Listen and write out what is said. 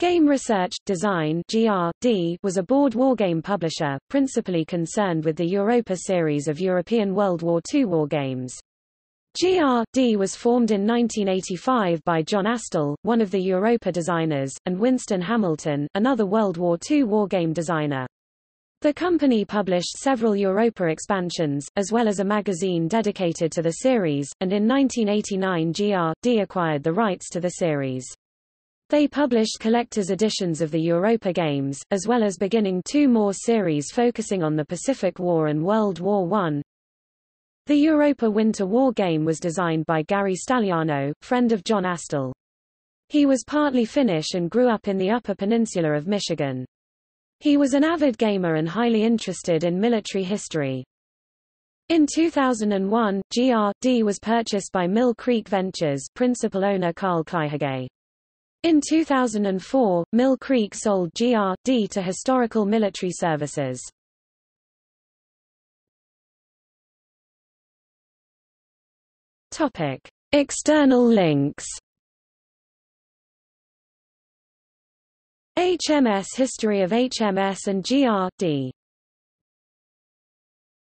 Game Research Design (GRD) was a board wargame publisher, principally concerned with the Europa series of European World War II wargames. GRD was formed in 1985 by John Astell, one of the Europa designers, and Winston Hamilton, another World War II wargame designer. The company published several Europa expansions, as well as a magazine dedicated to the series, and in 1989 GRD acquired the rights to the series. They published collector's editions of the Europa games, as well as beginning two more series focusing on the Pacific War and World War I. The Europa Winter War Game was designed by Gary Stagliano, friend of John Astell. He was partly Finnish and grew up in the Upper Peninsula of Michigan. He was an avid gamer and highly interested in military history. In 2001, GRD was purchased by Mill Creek Ventures, principal owner Carl Kleihage. In 2004, Mill Creek sold GRD to Historical Military Services. Topic: External links. HMS History of HMS and GRD.